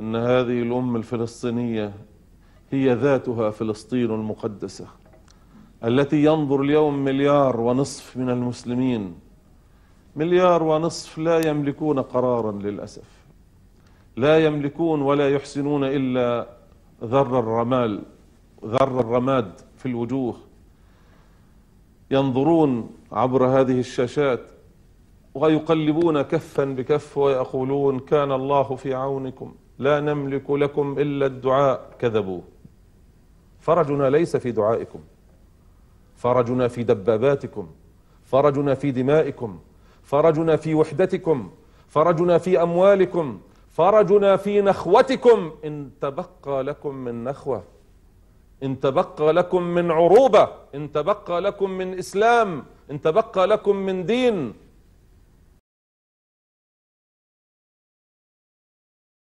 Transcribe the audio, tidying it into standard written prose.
إن هذه الأمة الفلسطينية هي ذاتها فلسطين المقدسة، التي ينظر اليوم 1.5 مليار من المسلمين، 1.5 مليار لا يملكون قرارا للأسف، لا يملكون ولا يحسنون إلا ذر الرماد في الوجوه، ينظرون عبر هذه الشاشات ويقلبون كفا بكف ويقولون كان الله في عونكم لا نملك لكم إلا الدعاء. كذبوا، فرجنا ليس في دعائكم، فرجنا في دباباتكم، فرجنا في دمائكم، فرجنا في وحدتكم، فرجنا في أموالكم، فرجنا في نخوتكم، إن تبقى لكم من نخوة، إن تبقى لكم من عروبة، إن تبقى لكم من إسلام، إن تبقى لكم من دين.